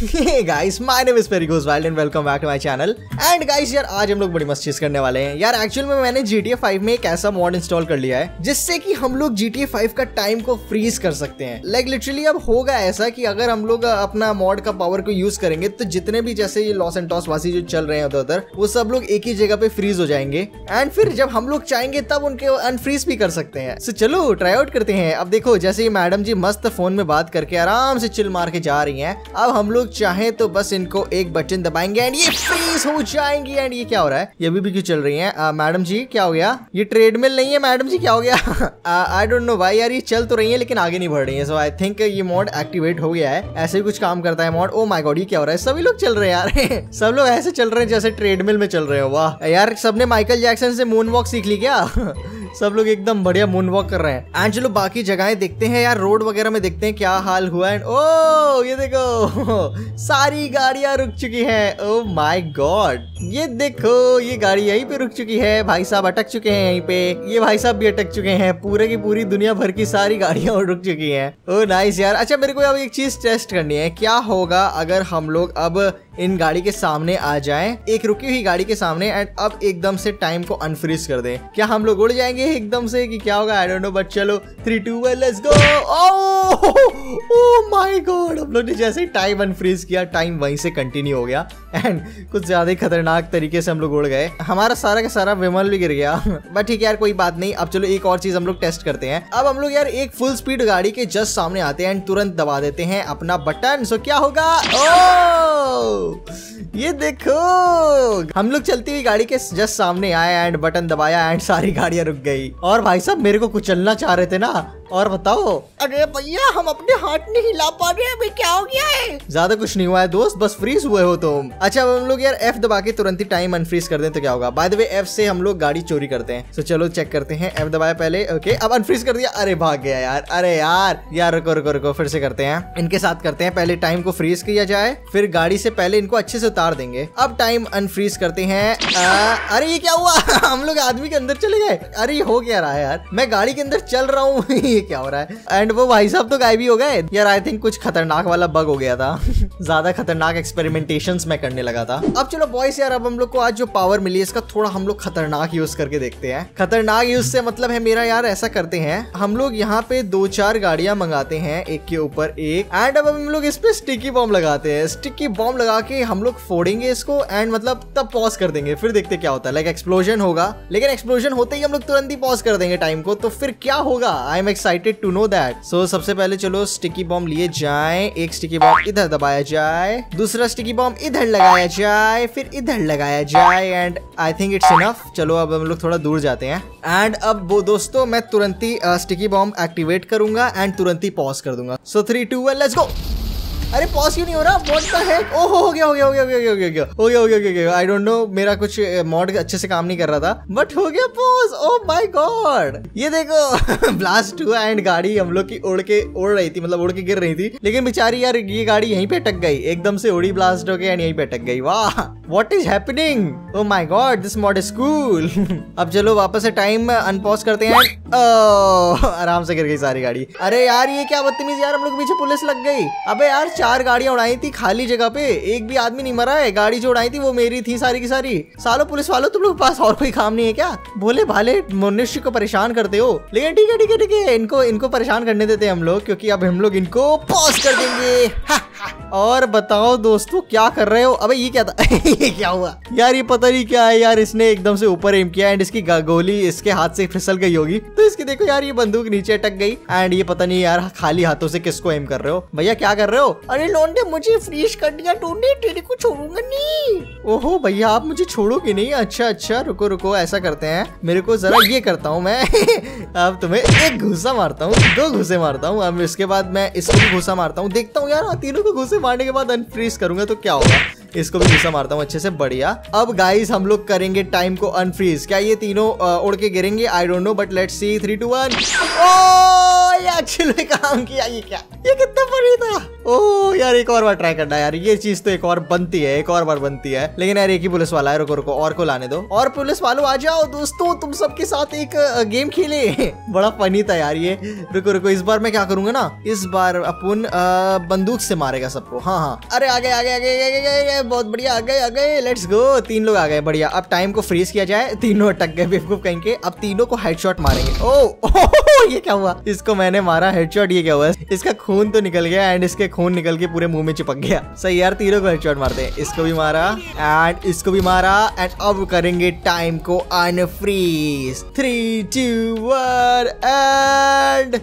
Hey guys, my name is Perigos Wild and welcome back to my channel. And guys यार आज हम लोग बड़ी मस्त चीज करने वाले हैं यार। एक्चुअल में मैंने GTA 5 में एक ऐसा मॉड इंस्टॉल कर लिया है जिससे कि हम लोग GTA 5 का टाइम को फ्रीज कर सकते हैं। लाइक लिटरली अब होगा ऐसा कि अगर हम लोग अपना मॉड का पावर को यूज करेंगे तो जितने भी जैसे ये लॉस एंड टॉस वासी जो चल रहे हैं उधर उधर वो सब लोग एक ही जगह पे फ्रीज हो जाएंगे एंड फिर जब हम लोग चाहेंगे तब उनके अनफ्रीज भी कर सकते हैं। सो चलो ट्राई आउट करते हैं। अब देखो जैसे ये मैडम जी मस्त फोन में बात करके आराम से चिल मार के जा रही है। अब हम लोग चाहे तो बस इनको एक बटन दबाएंगे एंड ये फ्रीज हो जाएंगी। एंड ये क्या हो रहा है, ये भी क्यों चल रही है? मैडम जी क्या हो गया? ये ट्रेडमिल नहीं है मैडम जी, क्या हो गया? आई डोंट नो भाई यार, ये चल तो रही है लेकिन आगे नहीं बढ़ रही है। सो आई थिंक ये मॉड एक्टिवेट हो गया है, ऐसे ही कुछ काम करता है मॉड। ओ माय गॉड, ये क्या हो रहा है? सभी लोग चल रहे हैं यार। सब लोग ऐसे चल रहे हैं जैसे ट्रेडमिल में चल रहे हो। वाह यार, सबने माइकल जैक्सन से मून वॉक सीख ली क्या? सब लोग एकदम बढ़िया मून वॉक कर रहे हैं। एंड चलो बाकी जगहें देखते हैं यार, रोड वगैरह में देखते हैं क्या हाल हुआ है। ओ ये देखो सारी गाड़ियां रुक चुकी हैं। ओ माय गॉड, ये देखो ये गाड़ी यहीं पे रुक चुकी है। भाई साहब अटक चुके हैं यहीं पे, ये भाई साहब भी अटक चुके हैं। पूरे की पूरी दुनिया भर की सारी गाड़ियां रुक चुकी हैं। ओ नाइस यार। अच्छा मेरे को अब एक चीज टेस्ट करनी है, क्या होगा अगर हम लोग अब इन गाड़ी के सामने आ जाएं, एक रुकी हुई गाड़ी के सामने, एंड अब एकदम से टाइम को अनफ्रीज कर दें? क्या हम लोग उड़ जाएंगे एकदम से कि क्या होगा? आई डोंट नो, बट चलो 3, 2, 1 let's go. Oh my God, हम लोग ने जैसे टाइम अनफ्रीज किया टाइम वहीं से कंटिन्यू हो गया एंड कुछ ज्यादा खतरनाक तरीके से हम लोग उड़ गए। हमारा सारा का सारा विमल भी गिर गया बट ठीक है यार, कोई बात नहीं। अब चलो एक और चीज हम लोग टेस्ट करते हैं। अब हम लोग यार एक फुल स्पीड गाड़ी के जस्ट सामने आते हैं एंड तुरंत दबा देते हैं अपना बटन। सो क्या होगा? ओह ये देखो हम लोग चलती हुई गाड़ी के जस्ट सामने आए एंड बटन दबाया एंड सारी गाड़ियां रुक गई। और भाई साहब मेरे को कुचलना चाह रहे थे ना, और बताओ। अरे भैया हम अपने हाथ नहीं हिला पा रहे, अभी क्या हो गया है? ज्यादा कुछ नहीं हुआ है दोस्त, बस फ्रीज हुए हो तुम। अच्छा हम लोग यार F दबा के तुरंत ही टाइम अनफ्रीज कर दें तो क्या होगा? बाय द वे F से हम लोग गाड़ी चोरी करते हैं। तो चलो चेक करते हैं। F दबाया पहले, ओके अब अनफ्रीज कर दिया। अरे भाग गया यार। अरे यार यार रुको रुको रुको, फिर से करते हैं। इनके साथ करते हैं, पहले टाइम को फ्रीज किया जाए, फिर गाड़ी से पहले इनको अच्छे से उतार देंगे। अब टाइम अनफ्रीज करते हैं। अरे ये क्या हुआ? हम लोग आदमी के अंदर चले गए। अरे ये हो क्या रहा है यार? मैं गाड़ी के अंदर चल रहा हूँ क्या हो रहा है? एंड वो भाई साहब तो गायब ही हो गए यार। आई थिंक कुछ खतरनाक वाला बग हो गया था ज्यादा खतरनाक एक्सपेरिमेंटेशंस मैं करने लगा था। अब चलो बॉयस यार, अब हम लोग को आज जो पावर मिली है इसका थोड़ा हम लोग खतरनाक यूज करके देखते हैं। खतरनाक यूज से मतलब है मेरा यार, ऐसा करते हैं हम लोग यहाँ पे 2-4 गाड़ियां मंगाते हैं एक के ऊपर एक। एंड अब हम लोग इस पे स्टिकी बॉम्ब लगाते हैं। स्टिकी बॉम्ब लगा के हम लोग फोड़ेंगे इसको एंड मतलब तब पॉज कर देंगे, फिर देखते क्या होता है। लाइक एक्सप्लोजन होगा, लेकिन एक्सप्लोजन होते ही हम लोग तुरंत ही पॉज कर देंगे टाइम को, तो फिर क्या होगा? I am excited to know that. So सबसे पहले चलो स्टिकी बॉम्ब लिए जाए। एक स्टिकी बॉम्ब इधर दबाया जाए, दूसरा स्टिकी बॉम्ब इधर लगाया जाए, फिर इधर लगाया जाए and I think it's enough. चलो अब हम लोग थोड़ा दूर जाते हैं एंड अब वो दोस्तों मैं तुरंत ही स्टिकी बॉम्ब एक्टिवेट करूंगा एंड तुरंत ही पॉज कर दूंगा। So 3, 2, 1 let's go. अरे पॉज क्यों नहीं हो रहा? What the heck? ओहो हो गया। आई डोंट नो, मेरा कुछ मॉड अच्छे से काम नहीं कर रहा था बट हो गया पॉज। ओह माय गॉड, ये देखो ब्लास्ट हुआ एंड गाड़ी हम लोग की उड़ के गिर रही थी, लेकिन बेचारी यार ये गाड़ी यहीं पे अटक गई, एकदम से उड़ी ब्लास्ट हो गई एंड यहीं पे अटक गई। वाह what is happening? Oh my God this mod is cool. अब चलो वापस से टाइम अनपॉज करते हैं। आराम से गिर गई सारी गाड़ी। अरे यार ये क्या बदतमीज यार, हम लोग पीछे पुलिस लग गई। अबे यार 4 गाड़ियां उड़ाई थी खाली जगह पे, एक भी आदमी नहीं मरा है। गाड़ी जो उड़ाई थी वो मेरी थी सारी की सारी। सालों पुलिस वालों तुम लोग के पास और कोई काम नहीं है क्या? भोले भाले मनुष्य को परेशान करते हो, लेकिन ठीक है ठीक है ठीक है, इनको परेशान करने देते हैं हम लोग, क्योंकि अब हम लोग इनको पॉज कर देंगे। और बताओ दोस्तों क्या कर रहे हो? अबे ये क्या था? ये क्या हुआ यार? ये पता नहीं क्या है यार, इसने एकदम से ऊपर एम किया एंड इसकी गोली इसके हाथ से फिसल गई होगी, तो इसकी देखो यार ये बंदूक नीचे अटक गई एंड ये पता नहीं यार खाली हाथों से किसको एम कर रहे हो भैया, क्या कर रहे हो? अरे लौंडे मुझे फ्रीज कर दिया तूने, तेरे को छोड़ूंगा नहीं। ओहो भैया आप मुझे छोड़ोगे नहीं? अच्छा अच्छा रुको रुको, ऐसा करते हैं मेरे को जरा ये करता हूँ मैं अब तुम्हें एक घुसा मारता हूँ, 2 घुसे मारता हूँ, अब इसके बाद मैं इसको भी घुसा मारता हूँ, देखता हूँ यार तीनों को घुसे मारने के बाद अनफ्रीज करूंगा तो क्या होगा। इसको भी गुस्सा मारता हूँ अच्छे से, बढ़िया। अब गाइस हम लोग करेंगे टाइम को अनफ्रीज। क्या ये तीनों उड़ के गिरेंगे? I don't know but let's see. 3, 2, 1 ये एक्चुअली काम किया, ये क्या, ये कितना फनी था। ओह यार एक और बार ट्राई करना यार, ये चीज तो एक और बनती है, एक और बार बनती है। लेकिन यार एक ही पुलिस वाला है, रुको रुको और को लाने दो। और पुलिस वालों आ जाओ दोस्तों, तुम सबके साथ एक गेम खेले, बड़ा फनी था यार ये। रुको रुको इस बार मैं क्या करूंगा ना, इस बार अपन बंदूक से मारेगा सबको। हाँ हाँ अरे आ गए आ गए आ गए, बहुत बढ़िया आ गए, लेट्स गो। 3 लोग आ गए, बढ़िया। अब टाइम को फ्रीज किया जाए, तीनों अटक गए बेवकूफ कहीं के। अब तीनों को हेडशॉट मारेंगे। ओह ये क्या हुआ, इसको मैंने मारा हेडशॉट, ये क्या हुआ, इसका खून तो निकल गया एंड इसके खून निकल के पूरे मुंह में चिपक गया। सही यार तीनों को हेडशॉट मारते हैं, इसको भी मारा एंड इसको भी मारा। एंड अब करेंगे टाइम को अनफ्रीज, 3, 2, 1 एंड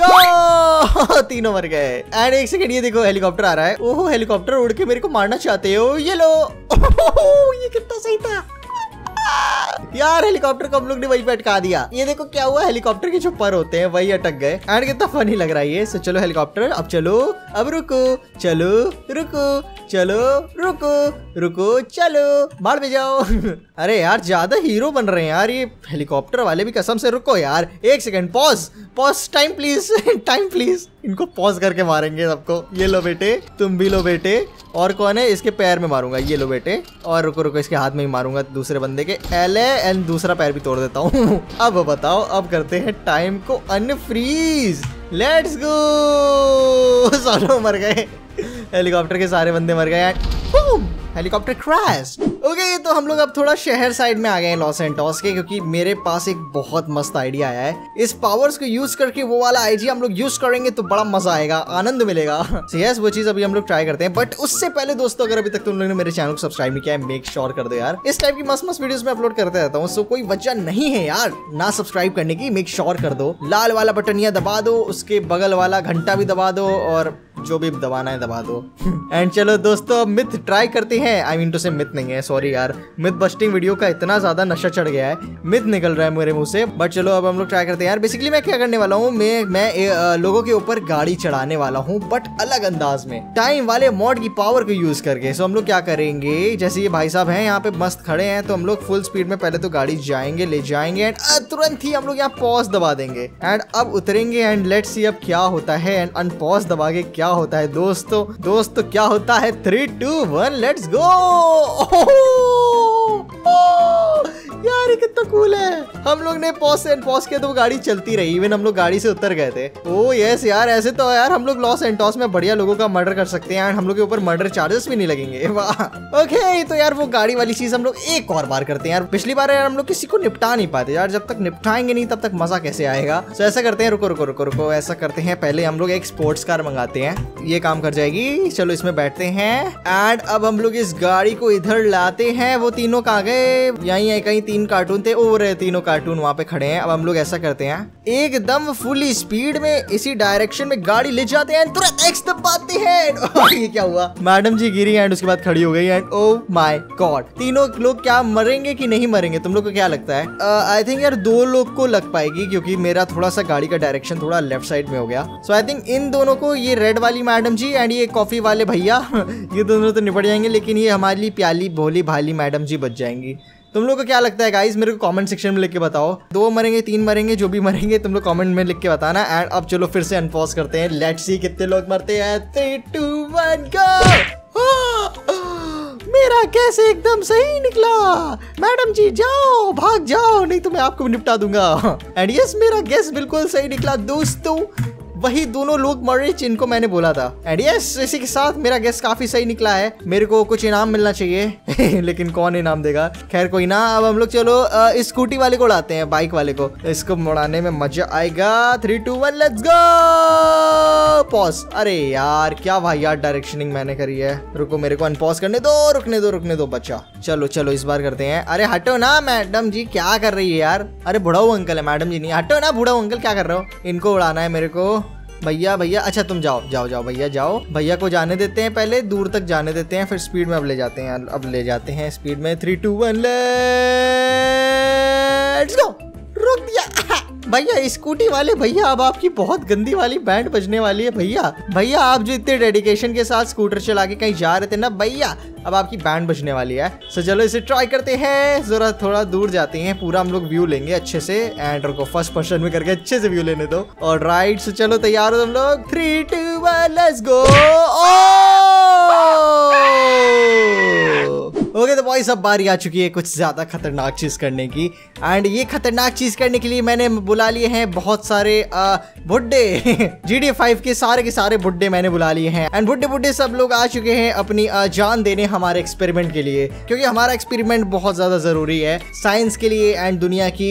गो। तीनों मर गए। एंड एक सेकंड, ये देखो हेलीकॉप्टर आ रहा है। ओहो हेलीकॉप्टर उड़ के मेरे को मारना चाहते हो, ये लो। ये कितना सही था यार, हेलीकॉप्टर को हम लोग ने वहीं पे अटका दिया। ये देखो क्या हुआ, हेलीकॉप्टर के जो पर होते हैं वही अटक गए। एंड कितना फनी लग रहा है ये। सो चलो हेलीकॉप्टर अब चलो, अब रुको, चलो रुको, चलो रुको, रुको चलो, मार में जाओ। अरे यार ज्यादा हीरो बन रहे हैं यार ये हेलीकॉप्टर वाले भी कसम से। रुको यार एक second, pause pause, time please, time please. इनको पॉज करके मारेंगे सबको। ये लो बेटे, तुम भी लो बेटे। और कौन है, इसके पैर में मारूंगा, ये लो बेटे। और रुको रुको इसके हाथ में ही मारूंगा दूसरे बंदे के, एले एंड दूसरा पैर भी तोड़ देता हूँ। अब बताओ, अब करते हैं टाइम को अनफ्रीज, लेट्स गो। सारे मर गए, हेलीकॉप्टर के सारे बंदे मर गए। Helicopter crash. ओके तो हम लोग अब थोड़ा शहर साइड में आ गए हैं लॉस एंटोस के, क्योंकि मेरे पास एक बहुत मस्त आइडिया आया है। इस पावर्स को यूज करके वो वाला आइडिया हम लोग यूज करेंगे तो बड़ा मजा आएगा, आनंद मिलेगा। यस वो चीज अभी हम लोग ट्राई करते हैं। बट उससे पहले दोस्तों, अगर अभी तक तुम लोगों ने मेरे चैनल को सब्सक्राइब नहीं किया है, मेक श्योर कर दो यार। इस टाइप की मस्त मस्त वीडियोस में अपलोड करते रहता हूँ, सो कोई वजह नहीं है यार ना सब्सक्राइब करने की। मेक श्योर कर दो, लाल वाला बटन दबा दो, उसके बगल वाला घंटा भी दबा दो, और जो भी दबाना है दबा दो। एंड चलो दोस्तों मिथ ट्राई करते हैं। आई मीन टू से मिथ नहीं है, सॉरी यार, मिथ बस्टिंग वीडियो का इतना ज्यादा नशा चढ़ गया है, मिथ निकल रहा है मेरे मुंह से। बट चलो अब हम लोग ट्राई करते हैं यार। बेसिकली मैं क्या करने वाला हूँ, मैं लोगों के ऊपर गाड़ी चढ़ाने वाला हूँ, बट अलग अंदाज में, टाइम वाले मॉड की पावर को यूज करके। सो हम लोग क्या करेंगे, जैसे ये भाई साहब हैं यहाँ पे मस्त खड़े हैं, तो हम लोग फुल स्पीड में पहले तो गाड़ी जाएंगे ले जाएंगे, एंड तुरंत ही हम लोग यहाँ पॉज दबा देंगे। एंड अब उतरेंगे एंड लेट्स सी अब क्या होता है। एंड अनपॉज दबा के क्या होता है दोस्तों, दोस्तों क्या होता है। 3, 2, 1 लेट्स गो। यार ये कितना कूल है, हम लोग ने पॉज एंड पॉज किया तो गाड़ी चलती रही, इवन हम लोग गाड़ी से उतर गए थे। ओह यस यार, ऐसे तो यार हम लोग लॉस एंटोस में बढ़िया लोगों का मर्डर कर सकते हैं, एंड हम लोग के ऊपर मर्डर चार्जेस भी नहीं लगेंगे। वाह ओके, तो यार वो गाड़ी वाली चीज हम लोग एक और बार करते हैं यार। पिछली बार यार हम लोग किसी को निपटा नहीं पाते यार, जब तक निपटाएंगे नहीं तब तक मजा कैसे आएगा। तो ऐसा करते हैं, रुको रुको रुको रुको, ऐसा करते हैं पहले हम लोग एक स्पोर्ट्स कार मंगाते हैं, ये काम कर जाएगी। चलो इसमें बैठते हैं एंड अब हम लोग इस गाड़ी को इधर लाते हैं। वो तीनों कहाँ गए, यहीं है कहीं, 3 कार्टून थे, और तीनों कार्टून वहाँ पे खड़े हैं। अब हम लोग ऐसा करते हैं, एकदम फुल स्पीड में इसी डायरेक्शन में गाड़ी ले जाते हैं, तुरंत एक्स दबाते हैं। ये क्या हुआ, मैडम जी गिरी एंड उसके बाद खड़ी हो गई। एंड ओह माय गॉड, तीनों लोग क्या मरेंगे कि नहीं मरेंगे, तुम लोग को क्या लगता है। आई थिंक यार 2 लोग को लग पाएगी, क्योंकि मेरा थोड़ा सा गाड़ी का डायरेक्शन थोड़ा लेफ्ट साइड में हो गया। सो आई थिंक इन दोनों को, ये रेड वाली मैडम जी एंड ये कॉफी वाले भैया, ये दोनों तो निपट जाएंगे, लेकिन ये हमारे लिए प्याली भोली भाली मैडम जी बच जाएंगी। तुम लोग को क्या लगता है गाइस, मेरे को कमेंट सेक्शन में लिख के बताओ, 2 मरेंगे 3 मरेंगे, जो भी मरेंगे तुम लोग कमेंट में लिख के बताना। एंड अब चलो फिर से अनपॉज करते हैं, लेट्स सी कितने लोग मरते हैं। 3, 2, 1 गो। मेरा कैसे एकदम सही निकला, मैडम जी जाओ भाग जाओ, नहीं तो मैं आपको निपटा दूंगा। एंड यस मेरा गेस बिल्कुल सही निकला दोस्तों, वही दोनों लोग मरे जिनको मैंने बोला था। एंड यस इसी के साथ मेरा गेस काफी सही निकला है, मेरे को कुछ इनाम मिलना चाहिए। लेकिन कौन इनाम देगा, खैर कोई ना। अब हम लोग चलो स्कूटी वाले को उड़ाते हैं, बाइक वाले को, इसको उड़ाने में मजा आएगा। 3, 2, 1 लेट्स गो, पॉज। अरे यार क्या भाई यार डायरेक्शनिंग मैंने करी है। रुको मेरे को अनपॉज करने दो, रुकने दो रुकने दो बच्चा। चलो चलो इस बार करते हैं। अरे हटो ना मैडम जी, क्या कर रही है यार, अरे बूढ़ा अंकल है मैडम जी नहीं, हटो ना बूढ़ा अंकल, क्या कर रहे हो। इनको उड़ाना है मेरे को, भैया भैया अच्छा तुम जाओ जाओ जाओ भैया जाओ। भैया को जाने देते हैं, पहले दूर तक जाने देते हैं, फिर स्पीड में अब ले जाते हैं, अब ले जाते हैं स्पीड में। 3, 2, 1 लेट्स गो। रुक दिया भैया स्कूटी वाले भैया, अब आपकी बहुत गंदी वाली बैंड बजने वाली है भैया। भैया आप जो इतने डेडिकेशन के साथ स्कूटर चला के कहीं जा रहे थे ना भैया, अब आपकी बैंड बजने वाली है। सो चलो इसे ट्राई करते हैं, जरा थोड़ा दूर जाते हैं, पूरा हम लोग व्यू लेंगे अच्छे से। एंड रुको फर्स्ट पर्सन में करके अच्छे से व्यू लेने दो। और राइट सो चलो तैयार हो हम लोग, 3, 2, 1 लेट्स गो। ओके तो भाई सब बारी आ चुकी है कुछ ज़्यादा खतरनाक चीज़ करने की। एंड ये खतरनाक चीज़ करने के लिए मैंने बुला लिए हैं बहुत सारे बुड्ढे GTA 5 के सारे बुड्ढे मैंने बुला लिए हैं। एंड बुड्ढे बुड्ढे सब लोग आ चुके हैं अपनी जान देने हमारे एक्सपेरिमेंट के लिए, क्योंकि हमारा एक्सपेरिमेंट बहुत ज़्यादा ज़रूरी है साइंस के लिए एंड दुनिया की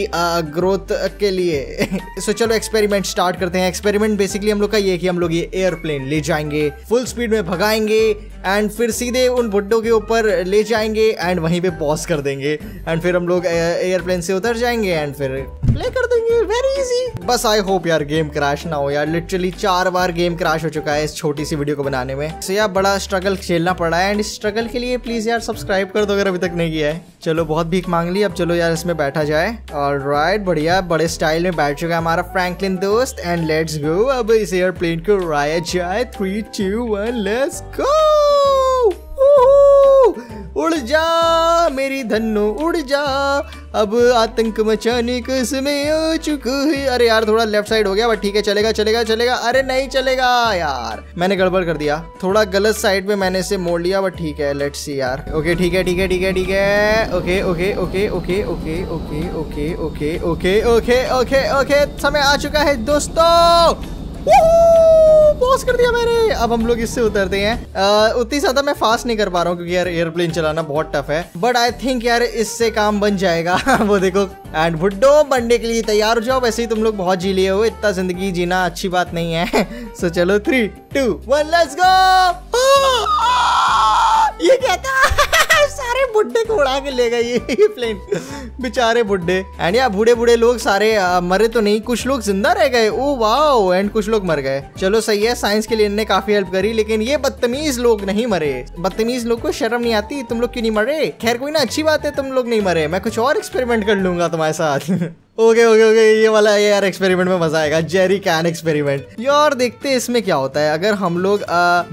ग्रोथ के लिए। सो चलो एक्सपेरिमेंट स्टार्ट करते हैं। एक्सपेरिमेंट बेसिकली हम लोग का ये कि हम लोग ये एयरप्लेन ले जाएंगे, फुल स्पीड में भगाएंगे एंड फिर सीधे उन बुड्ढों के ऊपर ले जाएंगे एंड वहीं पे पॉज कर देंगे एंड फिर हम लोग एयरप्लेन से उतर जाएंगे एंड फिर प्ले कर देंगे। Very easy. बस आई होप यार गेम क्रैश ना हो यार। लिटरली 4 बार गेम क्रैश हो चुका है इस छोटी सी वीडियो को बनाने में। सो यार बड़ा स्ट्रगल झेलना पड़ा है एंड इस स्ट्रगल के लिए प्लीज यार सब्सक्राइब कर दो अगर अभी तक नहीं किया है। चलो बहुत भीख मांग ली, अब चलो यार इसमें बैठा जाए। ऑलराइट बढ़िया, बड़े स्टाइल में बैठ चुका है हमारा फ्रैंकलिन दोस्त। एंड लेट्स गो, अब इस एयरप्लेन को उड़ाया जाए। 3, 2, 1 लेट्स गो। उड़ जा मेरी धन्नो उड़ जा, अब आतंक मचाने का समय आ चुका है। अरे यार थोड़ा लेफ्ट साइड हो गया बट ठीक है, चलेगा चलेगा चलेगा। अरे नहीं चलेगा यार, मैंने गड़बड़ कर दिया, थोड़ा गलत साइड में मैंने इसे मोड़ लिया बट ठीक है लेट्स सी यार। ओके ठीक है ठीक है ठीक है ठीक है, okay okay okay okay okay okay okay okay okay okay okay okay समय आ चुका है दोस्तों। पॉज कर दिया मैंने, अब हम लोग इससे उतरते हैं। उतनी ज्यादा मैं फास्ट नहीं कर पा रहा हूँ क्योंकि यार एयरप्लेन चलाना बहुत टफ है, बट आई थिंक यार इससे काम बन जाएगा। वो देखो। एंड बुड्ढो बनने के लिए तैयार हो जाओ, वैसे ही तुम लोग बहुत जी लिए हो, इतना जिंदगी जीना अच्छी बात नहीं है। सो चलो 3, 2, 1 लेट्स गो। ये क्या था? सारे बुड्ढे को उड़ा के ले गए ये प्लेन, बेचारे बुड्ढे। एंड यार बूढ़े बूढ़े लोग सारे मरे तो नहीं, कुछ लोग जिंदा रह गए। ओ वाओ, एंड कुछ लोग मर गए। चलो सही है, साइंस के लिए इनने काफी हेल्प करी, लेकिन ये बदतमीज लोग नहीं मरे। बदतमीज लोग को शर्म नहीं आती, तुम लोग क्यों नहीं मरे? खैर कोई ना, अच्छी बात है तुम लोग नहीं मरे, मैं कुछ और एक्सपेरिमेंट कर लूंगा तुम्हारे साथ। ओके ओके ओके, ये वाला यार एक्सपेरिमेंट में मजा आएगा, जेरी कैन एक्सपेरिमेंट। यार देखते हैं इसमें क्या होता है अगर हम लोग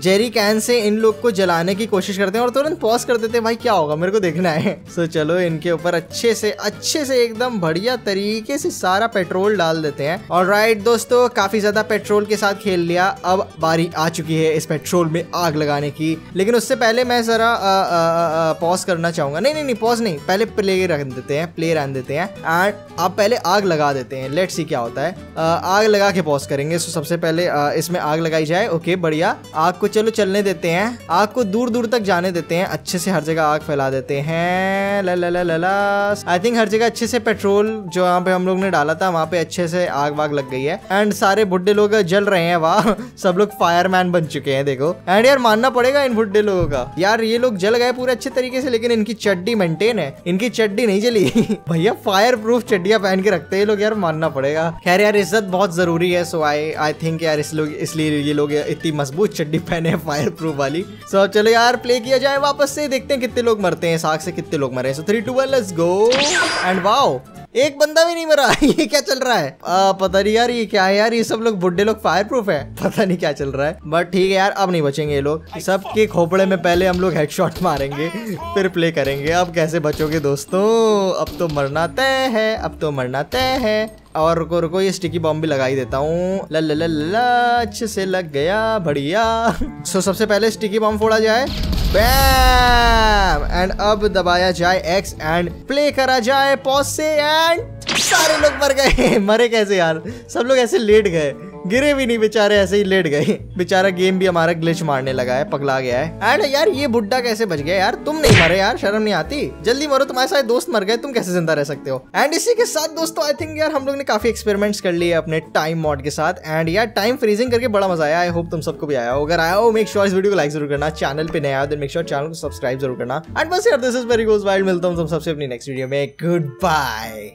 जेरी कैन से इन लोग को जलाने की कोशिश करते हैं और तुरंत पॉज कर देते हैं। भाई क्या होगा मेरे को देखना है। सो चलो इनके ऊपर अच्छे से एकदम बढ़िया तरीके से सारा पेट्रोल डाल देते हैं। ऑलराइट दोस्तों, काफी ज्यादा पेट्रोल के साथ खेल लिया, अब बारी आ चुकी है इस पेट्रोल में आग लगाने की। लेकिन उससे पहले मैं जरा पॉज करना चाहूंगा। नहीं पॉज नहीं, पहले प्ले रहने देते हैं एंड अब पहले आग लगा देते हैं। लेट्स सी क्या होता है। आग लगा के पॉज करेंगे। सो सबसे पहले इसमें आग लगाई जाए। ओके बढ़िया, आग को चलो चलने देते हैं, आग को दूर दूर तक जाने देते हैं, अच्छे से हर जगह आग फैला देते हैं। ला ला ला ला ला, आई थिंक हर जगह अच्छे से पेट्रोल जो यहाँ पे हम लोग ने डाला था वहाँ पे अच्छे से आग वाग लग गई है एंड सारे बुड्ढे लोग जल रहे हैं। वाह, सब लोग फायरमैन बन चुके हैं देखो। एंड यार मानना पड़ेगा इन बुड्ढे लोगों का, यार ये लोग जल गए पूरे अच्छे तरीके से, लेकिन इनकी चड्डी मेंटेन है, इनकी चड्डी नहीं जली। भैया फायर प्रूफ चड्डियां के रखते हैं लोग यार, मानना पड़ेगा। खैर यार इज्जत बहुत जरूरी है, सो आई थिंक यार इसलिए ये लोग इतनी मजबूत चड्डी पहने हैं फायर प्रूफ वाली। सो चलो यार प्ले किया जाए वापस से, देखते हैं कितने लोग मरते हैं, आग से कितने लोग मरे। So 3, 2, 1 let's go. And wow, एक बंदा भी नहीं मरा। ये क्या चल रहा है? पता नहीं यार ये क्या है यार, ये सब लोग बुड्ढे लोग फायर प्रूफ है, पता नहीं क्या चल रहा है बट ठीक है यार, अब नहीं बचेंगे ये लोग। सबके खोपड़े में पहले हम लोग हेडशॉट मारेंगे फिर प्ले करेंगे। अब कैसे बचोगे दोस्तों, अब तो मरना तय है, अब तो मरना तय है। और रुको रुको, ये स्टिकी बॉम्ब भी लगा ही देता हूँ। ला ला ला ला, अच्छे से लग गया, बढ़िया। सो सबसे पहले स्टिकी बॉम्ब फोड़ा जाए, बैम। एंड अब दबाया जाए X एंड प्ले करा जाए पॉज से एंड सारे लोग मर गए। मरे कैसे यार, सब लोग ऐसे लेट गए, गिरे भी नहीं बेचारे, ऐसे ही लेट गए। बेचारा गेम भी हमारा ग्लिच मारने लगा है, पगला गया है। एंड यार ये बुड्ढा कैसे बच गया यार, तुम नहीं मरे यार, शर्म नहीं आती, जल्दी मरो, तुम्हारे सारे दोस्त मर गए, तुम कैसे जिंदा रह सकते हो। एंड इसी के साथ दोस्तों आई थिंक यार हम लोग ने काफी एक्सपेरिमेंट्स कर लिए अपने टाइम मॉड के साथ। एंड यार टाइम फ्रीजिंग करके बड़ा मजा आया, आई होप तुम सबको भी आया हो। अगर आया हो मेक श्योर इस वीडियो को लाइक जरूर करना, चैनल पे नया हो तो मेक श्योर चैनल को सब्सक्राइब जरूर करना। एंड बस यार this is very goes wild, मिलता हूँ तुम सबसे अपनी नेक्स्ट वीडियो में। Good bye.